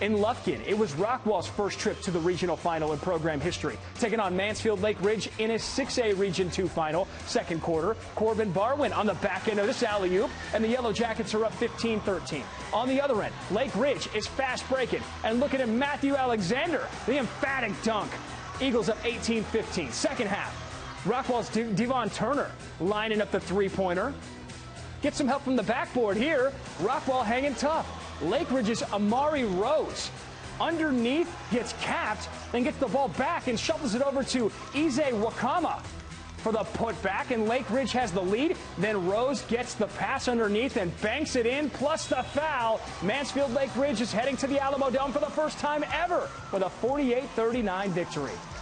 In Lufkin, it was Rockwall's first trip to the regional final in program history, taking on Mansfield Lake Ridge in a 6A Region 2 final. Second quarter, Corbin Brown on the back end of this alley-oop, and the Yellow Jackets are up 15-13. On the other end, Lake Ridge is fast breaking, and look at him, Matthew Alexander, the emphatic dunk. Eagles up 18-15. Second half, Rockwall's D'Von Turner lining up the three-pointer. Get some help from the backboard here. Rockwall hanging tough. Lake Ridge's Amare Rose underneath, gets capped, then gets the ball back and shovels it over to Eze Nwakamma for the putback, and Lake Ridge has the lead. Then Rose gets the pass underneath and banks it in, plus the foul. Mansfield Lake Ridge is heading to the Alamodome for the first time ever with a 48-39 victory.